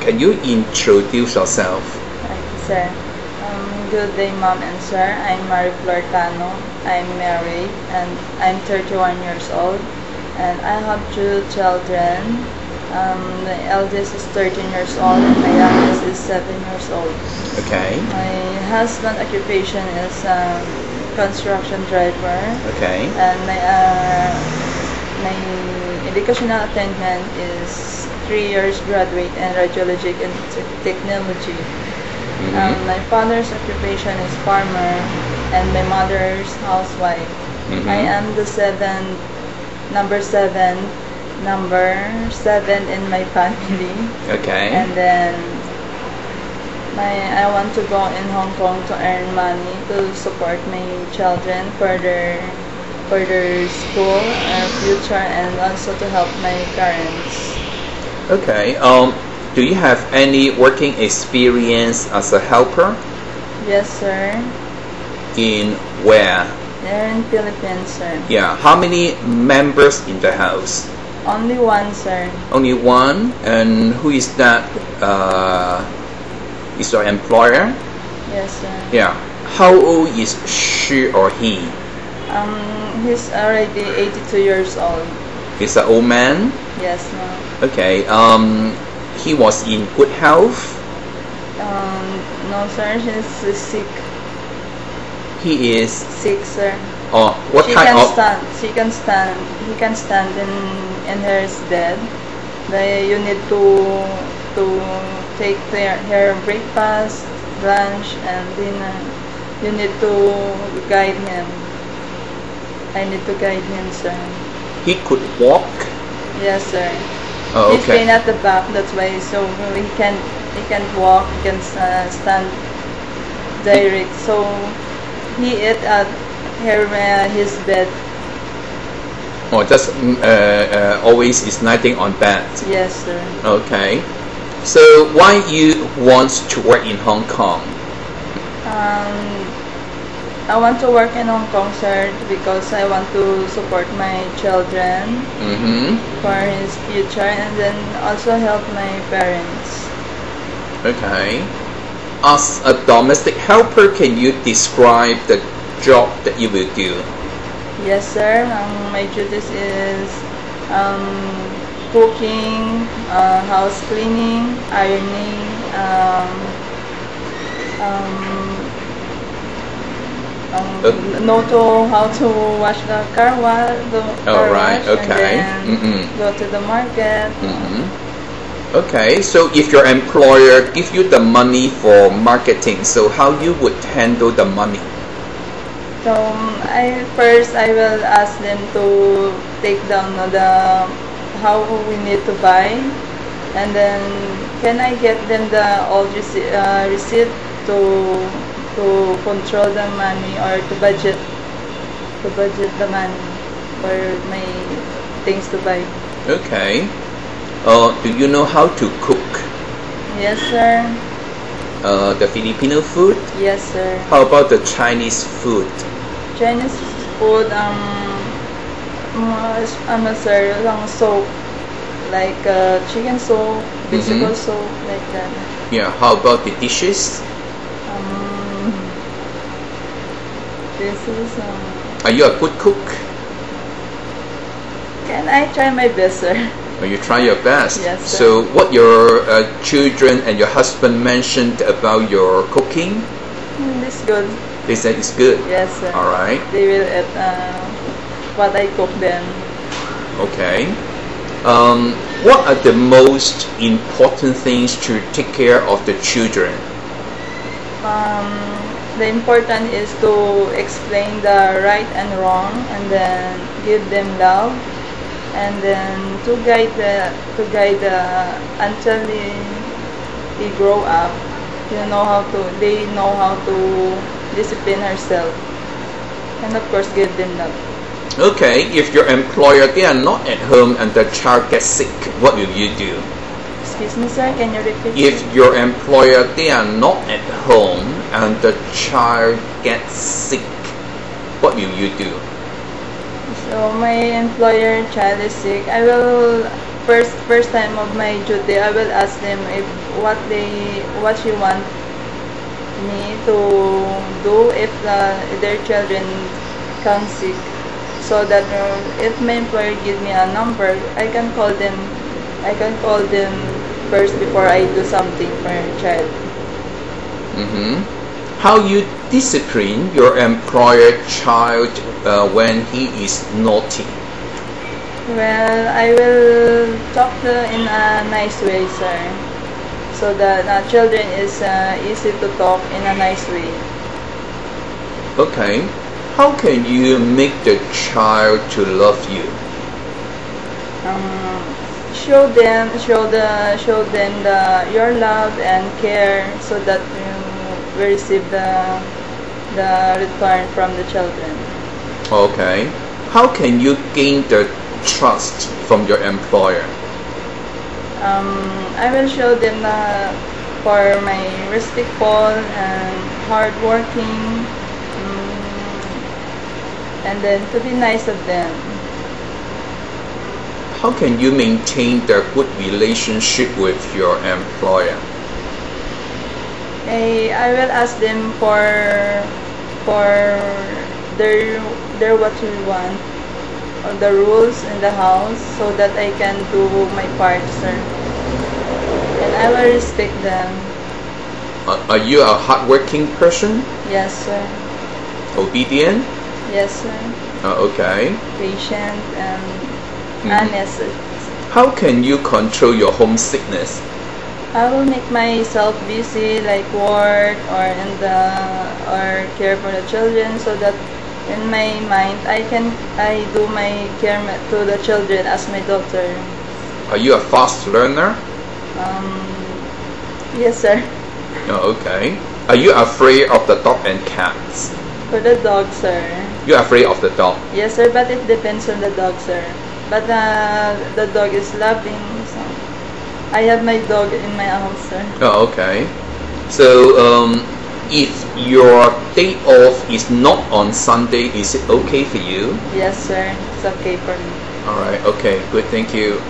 Can you introduce yourself? Sir. Good day, Mom and Sir. I'm Marie Florcano. I'm married and I'm 31 years old. And I have 2 children. The eldest is 13 years old and my youngest is 7 years old. Okay. My husband's occupation is construction driver. Okay. And my educational attainment is 3 years graduate in radiologic and technology. Mm-hmm. My father's occupation is farmer and my mother's housewife. Mm-hmm. I am the number seven in my family. Okay. And then I want to go in Hong Kong to earn money to support my children for their school and future, and also to help my parents. Okay. Do you have any working experience as a helper? Yes, sir. In where? They're in Philippines, sir. Yeah. How many members in the house? Only one, sir. Only one? And who is that? Is your employer? Yes, sir. Yeah. How old is she or he? He's already 82 years old. He's an old man? Yes, ma'am. Okay. He was in good health? No, sir. He's sick. He is? Sick, sir. Oh, what kind of... He can stand in her bed. You need to take her breakfast, lunch, and dinner. You need to guide him. I need to guide him, sir. He could walk? Yes, sir. Oh, okay. He's been at the back, that's why, so he can walk, he can stand direct. So he ate at his bed. Oh, just always is nothing on bed. Yes, sir. Okay. So why you want to work in Hong Kong? I want to work in Hong Kong, sir, because I want to support my children for his future, and then also help my parents. Okay. As a domestic helper, can you describe the job that you will do? Yes, sir. My duties is cooking, house cleaning, ironing, know how to wash the car wash. Oh, right. Okay. Go to the market. Okay. So if your employer gives you the money for marketing, so how you would handle the money? So I will ask them to take down how we need to buy, and then can I get them the old receipt to control the money, or to budget the money for my things to buy. Okay. Do you know how to cook? Yes, sir. The Filipino food? Yes, sir. How about the Chinese food? Chinese food, soup, like chicken soup, vegetable soup, like that. Yeah. How about the dishes? Are you a good cook? Can I try my best, sir? Well, you try your best. Yes, sir. So what your children and your husband mentioned about your cooking? It's good. They said it's good? Yes, sir. All right. They will eat what I cook them. Okay. What are the most important things to take care of the children? The important is to explain the right and wrong, and then give them love, and then to guide the until they grow up. They know how to discipline herself, and of course give them love. Okay, if your employer they are not at home and the child gets sick, what will you do? Excuse me, sir, can you repeat? If your employer they are not at home and the child gets sick, what will you do? So my employer child is sick, I will first time of my duty, I will ask them if what she want me to do if their children come sick, so that if my employer give me a number, I can call them first before I do something for your child. Mm-hmm. How you discipline your employer child when he is naughty? Well, I will talk to in a nice way, sir, so that children is easy to talk in a nice way. Okay. How can you make the child to love you? Show them your love and care, so that we receive the return from the children. Okay. How can you gain the trust from your employer? I will show them for my respectful and hardworking, and then to be nice of them. How can you maintain the good relationship with your employer? I will ask them for their what we want, or the rules in the house, so that I can do my part, sir. And I will respect them. Are you a hardworking person? Yes, sir. Obedient? Yes, sir. Okay. Patient and honest. How can you control your homesickness? I will make myself busy, like work or care for the children, so that in my mind, I do my care to the children as my daughter. Are you a fast learner? Yes, sir. Oh, okay. Are you afraid of the dog and cats? For the dog, sir. You're afraid of the dog? Yes, sir, but it depends on the dog, sir. But the dog is loving, so I have my dog in my house, sir. Oh, okay. So, if your day off is not on Sunday, is it okay for you? Yes, sir. It's okay for me. All right. Okay. Good. Thank you.